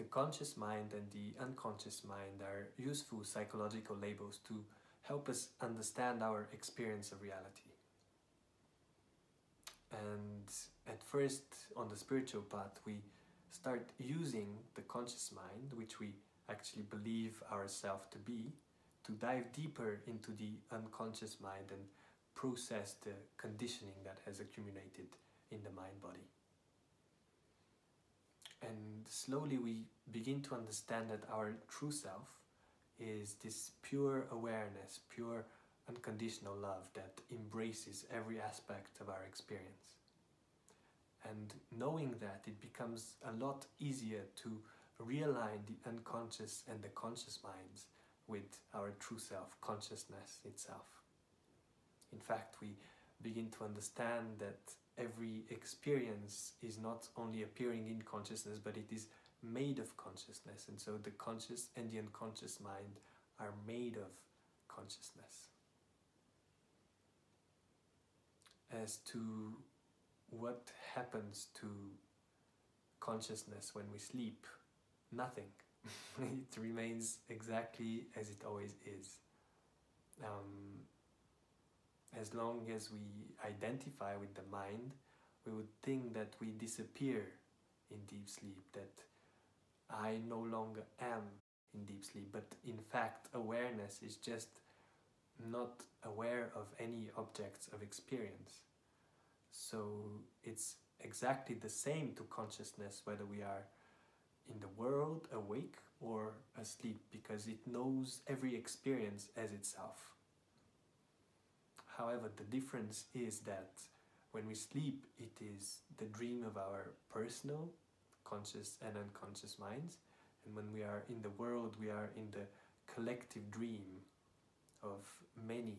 the conscious mind and the unconscious mind are useful psychological labels to help us understand our experience of reality. And at first, on the spiritual path, we start using the conscious mind, which we actually believe ourselves to be, to dive deeper into the unconscious mind and process the conditioning that has accumulated in the mind-body. And slowly we begin to understand that our true self is this pure awareness, pure unconditional love that embraces every aspect of our experience. And knowing that, it becomes a lot easier to realign the unconscious and the conscious minds with our true self, consciousness itself. In fact, we begin to understand that every experience is not only appearing in consciousness, but it is made of consciousness, and so the conscious and the unconscious mind are made of consciousness. As to what happens to consciousness when we sleep, nothing. It remains exactly as it always is. As long as we identify with the mind, we would think that we disappear in deep sleep, that I no longer am in deep sleep, but in fact awareness is just not aware of any objects of experience. So it's exactly the same to consciousness whether we are in the world, awake or asleep, because it knows every experience as itself. However, the difference is that when we sleep, it is the dream of our personal, conscious and unconscious minds, and when we are in the world, we are in the collective dream of many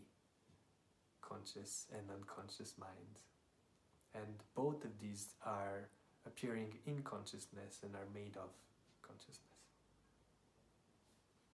conscious and unconscious minds. And both of these are appearing in consciousness and are made of consciousness.